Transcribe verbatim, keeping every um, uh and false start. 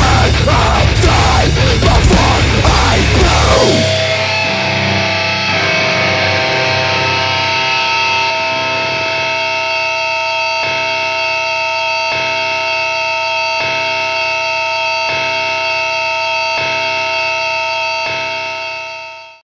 I'm afraid.